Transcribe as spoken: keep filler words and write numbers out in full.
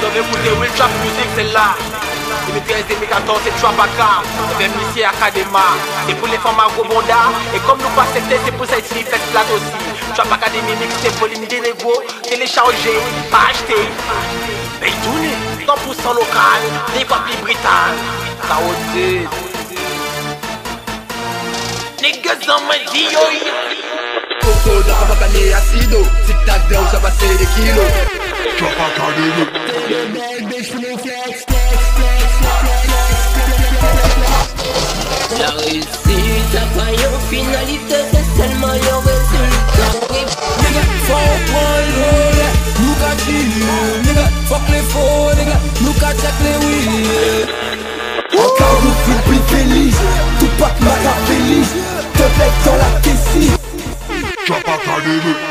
Vous avez écouté Will Trap Music, c'est là deux mille treize deux mille quatorze, c'est Trap Aka, Monsieur Akadema. C'est pour les femmes agro-bondas, et comme nous pas accepter, c'est pour ça ici fait flat aussi. Trap Akademie mix, c'est volume des négos, téléchargé, pas acheté. Mais tourné, cent pour cent local, les papilles britanniques. Ça osé. Niggas en main dit yo yo. Coco dans la panier acido, tic-tac down, ça va c'est des kilos. Trap Akademie. La réussite appareille en finalité, c'est seulement le résultat. Nigga, fuck one roll, nous qu'a dit, nigga, fuck les faux, nigga, nous qu'a check les oui. Encore nous plus plus feliz, tout pas que ma caractériste, te bec dans la tessie. Trap Akademie.